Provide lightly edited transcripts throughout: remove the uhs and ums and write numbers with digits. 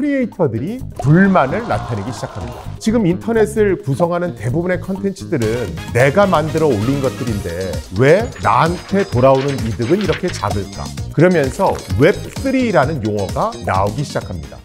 크리에이터들이 불만을 나타내기 시작합니다. 지금 인터넷을 구성하는 대부분의 컨텐츠들은 내가 만들어 올린 것들인데 왜 나한테 돌아오는 이득은 이렇게 작을까? 그러면서 웹3라는 용어가 나오기 시작합니다.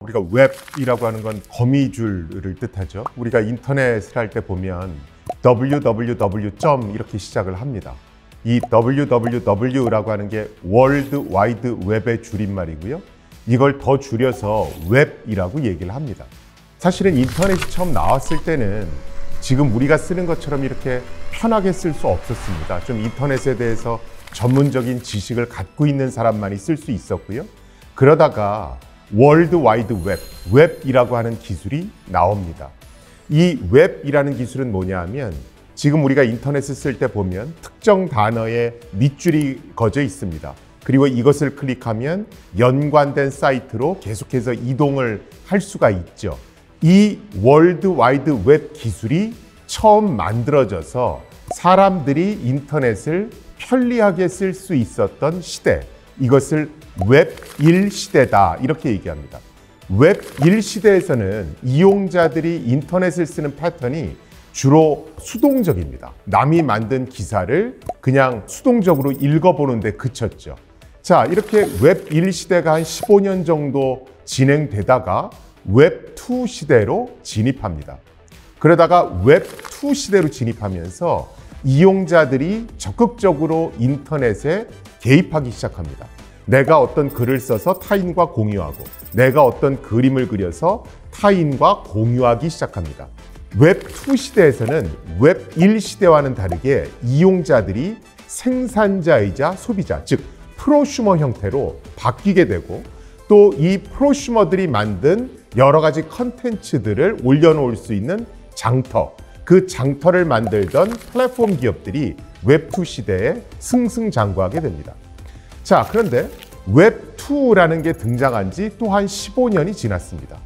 우리가 웹이라고 하는 건 거미줄을 뜻하죠. 우리가 인터넷을 할 때 보면 www. 이렇게 시작을 합니다. 이 www라고 하는 게 월드 와이드 웹의 줄임말이고요. 이걸 더 줄여서 웹이라고 얘기를 합니다. 사실은 인터넷이 처음 나왔을 때는 지금 우리가 쓰는 것처럼 이렇게 편하게 쓸 수 없었습니다. 좀 인터넷에 대해서 전문적인 지식을 갖고 있는 사람만이 쓸 수 있었고요. 그러다가 월드 와이드 웹, 웹이라고 하는 기술이 나옵니다. 이 웹이라는 기술은 뭐냐 하면 지금 우리가 인터넷을 쓸 때 보면 특정 단어에 밑줄이 거져 있습니다. 그리고 이것을 클릭하면 연관된 사이트로 계속해서 이동을 할 수가 있죠. 이 월드 와이드 웹 기술이 처음 만들어져서 사람들이 인터넷을 편리하게 쓸 수 있었던 시대, 이것을 웹1 시대다 이렇게 얘기합니다. 웹1 시대에서는 이용자들이 인터넷을 쓰는 패턴이 주로 수동적입니다. 남이 만든 기사를 그냥 수동적으로 읽어보는데 그쳤죠. 자, 이렇게 웹1 시대가 한 15년 정도 진행되다가 웹2 시대로 진입합니다. 그러다가 웹2 시대로 진입하면서 이용자들이 적극적으로 인터넷에 개입하기 시작합니다. 내가 어떤 글을 써서 타인과 공유하고 내가 어떤 그림을 그려서 타인과 공유하기 시작합니다. 웹2 시대에서는 웹1 시대와는 다르게 이용자들이 생산자이자 소비자, 즉 프로슈머 형태로 바뀌게 되고 또 이 프로슈머들이 만든 여러 가지 컨텐츠들을 올려놓을 수 있는 장터, 그 장터를 만들던 플랫폼 기업들이 웹2 시대에 승승장구하게 됩니다. 자, 그런데 웹2라는 게 등장한 지 또 한 15년이 지났습니다.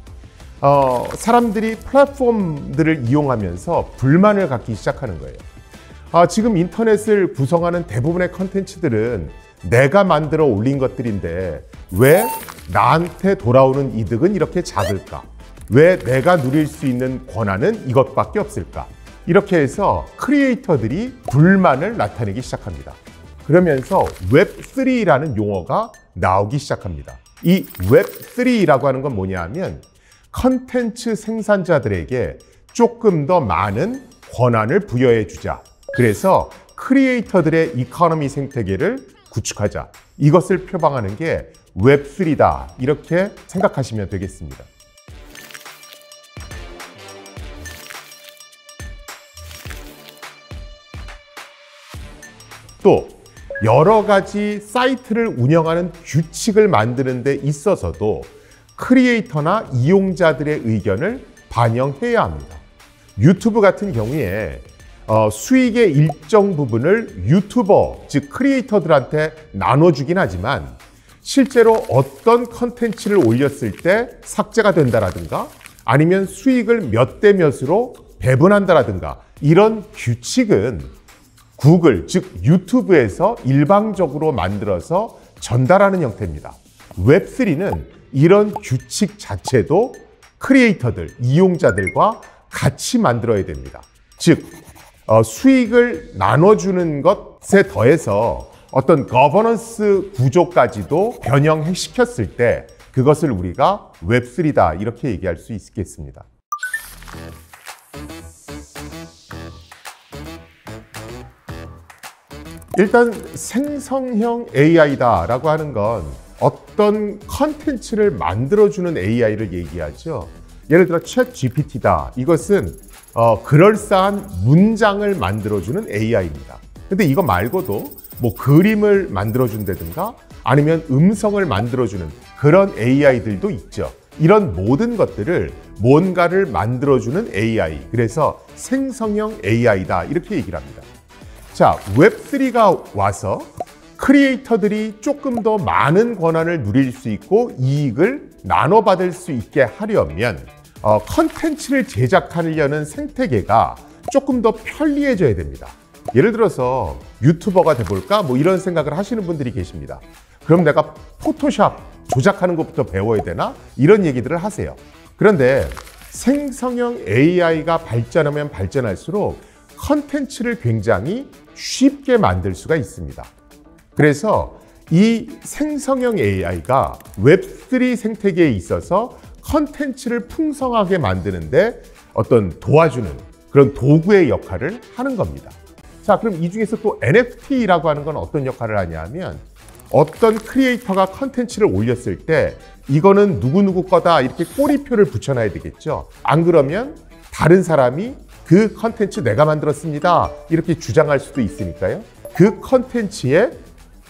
사람들이 플랫폼들을 이용하면서 불만을 갖기 시작하는 거예요. 지금 인터넷을 구성하는 대부분의 컨텐츠들은 내가 만들어 올린 것들인데 왜 나한테 돌아오는 이득은 이렇게 작을까? 왜 내가 누릴 수 있는 권한은 이것밖에 없을까? 이렇게 해서 크리에이터들이 불만을 나타내기 시작합니다. 그러면서 웹3라는 용어가 나오기 시작합니다. 이 웹3라고 하는 건 뭐냐 하면 컨텐츠 생산자들에게 조금 더 많은 권한을 부여해 주자. 그래서 크리에이터들의 이코노미 생태계를 구축하자. 이것을 표방하는 게 웹3다. 이렇게 생각하시면 되겠습니다. 또 여러 가지 사이트를 운영하는 규칙을 만드는 데 있어서도 크리에이터나 이용자들의 의견을 반영해야 합니다. 유튜브 같은 경우에 수익의 일정 부분을 유튜버, 즉 크리에이터들한테 나눠주긴 하지만 실제로 어떤 컨텐츠를 올렸을 때 삭제가 된다라든가 아니면 수익을 몇 대 몇으로 배분한다라든가 이런 규칙은 구글, 즉 유튜브에서 일방적으로 만들어서 전달하는 형태입니다. 웹3는 이런 규칙 자체도 크리에이터들, 이용자들과 같이 만들어야 됩니다. 즉 수익을 나눠주는 것에 더해서 어떤 거버넌스 구조까지도 변형시켰을 때 그것을 우리가 웹3다 이렇게 얘기할 수 있겠습니다. 일단 생성형 AI다라고 하는 건 어떤 컨텐츠를 만들어주는 AI를 얘기하죠. 예를 들어 챗 GPT다. 이것은 그럴싸한 문장을 만들어주는 AI입니다. 근데 이거 말고도 뭐 그림을 만들어준다든가 아니면 음성을 만들어주는 그런 AI들도 있죠. 이런 모든 것들을 뭔가를 만들어주는 AI, 그래서 생성형 AI다 이렇게 얘기를 합니다. 자, 웹3가 와서 크리에이터들이 조금 더 많은 권한을 누릴 수 있고 이익을 나눠받을 수 있게 하려면 컨텐츠를 제작하려는 생태계가 조금 더 편리해져야 됩니다. 예를 들어서 유튜버가 돼볼까? 뭐 이런 생각을 하시는 분들이 계십니다. 그럼 내가 포토샵 조작하는 것부터 배워야 되나? 이런 얘기들을 하세요. 그런데 생성형 AI가 발전하면 발전할수록 컨텐츠를 굉장히 쉽게 만들 수가 있습니다. 그래서 이 생성형 AI가 웹3 생태계에 있어서 컨텐츠를 풍성하게 만드는데 어떤 도와주는 그런 도구의 역할을 하는 겁니다. 자, 그럼 이 중에서 또 NFT라고 하는 건 어떤 역할을 하냐 하면, 어떤 크리에이터가 컨텐츠를 올렸을 때 이거는 누구누구 거다 이렇게 꼬리표를 붙여놔야 되겠죠. 안 그러면 다른 사람이 그 컨텐츠 내가 만들었습니다 이렇게 주장할 수도 있으니까요. 그 컨텐츠의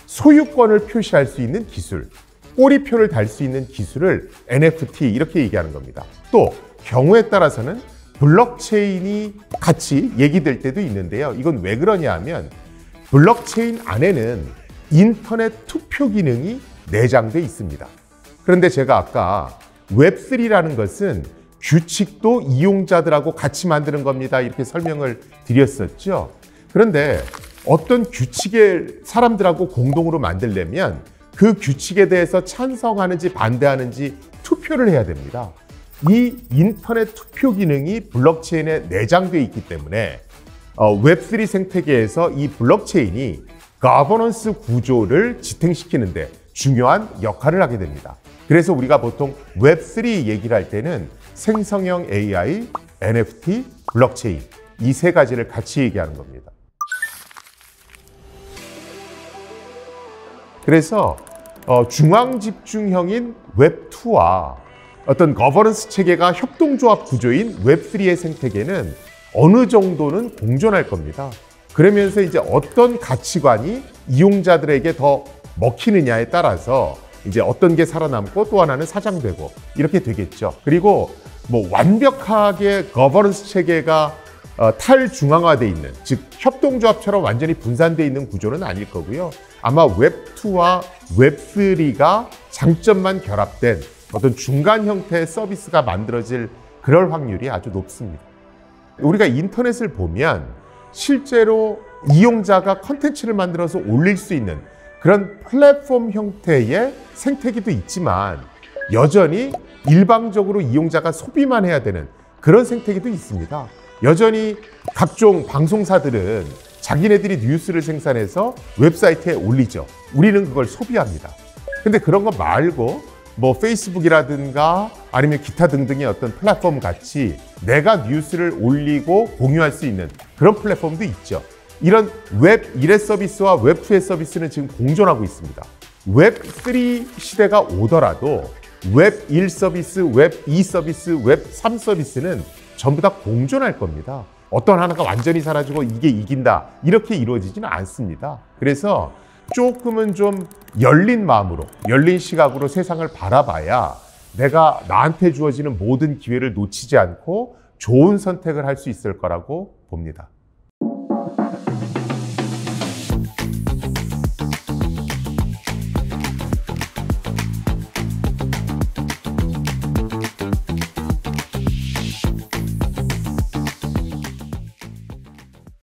소유권을 표시할 수 있는 기술, 꼬리표를 달 수 있는 기술을 NFT 이렇게 얘기하는 겁니다. 또 경우에 따라서는 블록체인이 같이 얘기될 때도 있는데요. 이건 왜 그러냐 하면 블록체인 안에는 인터넷 투표 기능이 내장돼 있습니다. 그런데 제가 아까 웹3라는 것은 규칙도 이용자들하고 같이 만드는 겁니다 이렇게 설명을 드렸었죠. 그런데 어떤 규칙을 사람들하고 공동으로 만들려면 그 규칙에 대해서 찬성하는지 반대하는지 투표를 해야 됩니다. 이 인터넷 투표 기능이 블록체인에 내장돼 있기 때문에 웹3 생태계에서 이 블록체인이 거버넌스 구조를 지탱시키는데 중요한 역할을 하게 됩니다. 그래서 우리가 보통 웹3 얘기를 할 때는 생성형 AI, NFT, 블록체인 이 세 가지를 같이 얘기하는 겁니다. 그래서 중앙집중형인 웹2와 어떤 거버넌스 체계가 협동조합 구조인 웹3의 생태계는 어느 정도는 공존할 겁니다. 그러면서 이제 어떤 가치관이 이용자들에게 더 먹히느냐에 따라서 이제 어떤 게 살아남고 또 하나는 사장되고 이렇게 되겠죠. 그리고 뭐 완벽하게 거버넌스 체계가 탈중앙화되어 있는, 즉 협동조합처럼 완전히 분산되어 있는 구조는 아닐 거고요. 아마 웹2와 웹3가 장점만 결합된 어떤 중간 형태의 서비스가 만들어질 그럴 확률이 아주 높습니다. 우리가 인터넷을 보면 실제로 이용자가 컨텐츠를 만들어서 올릴 수 있는 그런 플랫폼 형태의 생태계도 있지만 여전히 일방적으로 이용자가 소비만 해야 되는 그런 생태계도 있습니다. 여전히 각종 방송사들은 자기네들이 뉴스를 생산해서 웹사이트에 올리죠. 우리는 그걸 소비합니다. 근데 그런 거 말고 뭐 페이스북이라든가 아니면 기타 등등의 어떤 플랫폼 같이 내가 뉴스를 올리고 공유할 수 있는 그런 플랫폼도 있죠. 이런 웹 1의 서비스와 웹 2의 서비스는 지금 공존하고 있습니다. 웹 3 시대가 오더라도 웹 1 서비스, 웹 2 서비스, 웹 3 서비스는 전부 다 공존할 겁니다. 어떤 하나가 완전히 사라지고 이게 이긴다 이렇게 이루어지지는 않습니다. 그래서 조금은 좀 열린 마음으로, 열린 시각으로 세상을 바라봐야 내가 나한테 주어지는 모든 기회를 놓치지 않고 좋은 선택을 할 수 있을 거라고 봅니다.